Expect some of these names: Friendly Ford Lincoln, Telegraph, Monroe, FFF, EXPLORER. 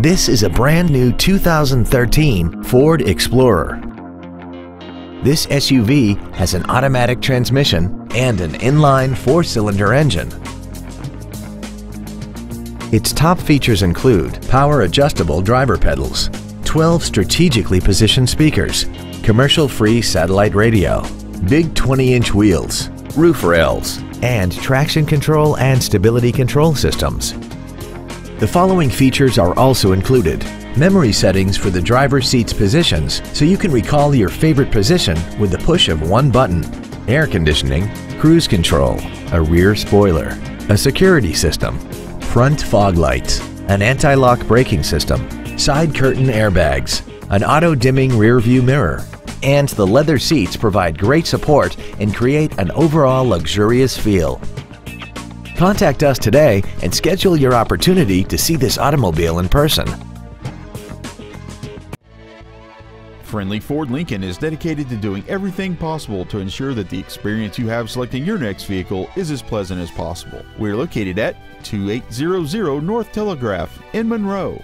This is a brand new 2013 Ford Explorer. This SUV has an automatic transmission and an inline four-cylinder engine. Its top features include power-adjustable driver pedals, 12 strategically positioned speakers, commercial-free satellite radio, big 20-inch wheels, roof rails, and traction control and stability control systems. The following features are also included: memory settings for the driver's seat's positions, so you can recall your favorite position with the push of one button, air conditioning, cruise control, a rear spoiler, a security system, front fog lights, an anti-lock braking system, side curtain airbags, an auto-dimming rearview mirror, and the leather seats provide great support and create an overall luxurious feel. Contact us today and schedule your opportunity to see this automobile in person. Friendly Ford Lincoln is dedicated to doing everything possible to ensure that the experience you have selecting your next vehicle is as pleasant as possible. We're located at 2800 North Telegraph in Monroe.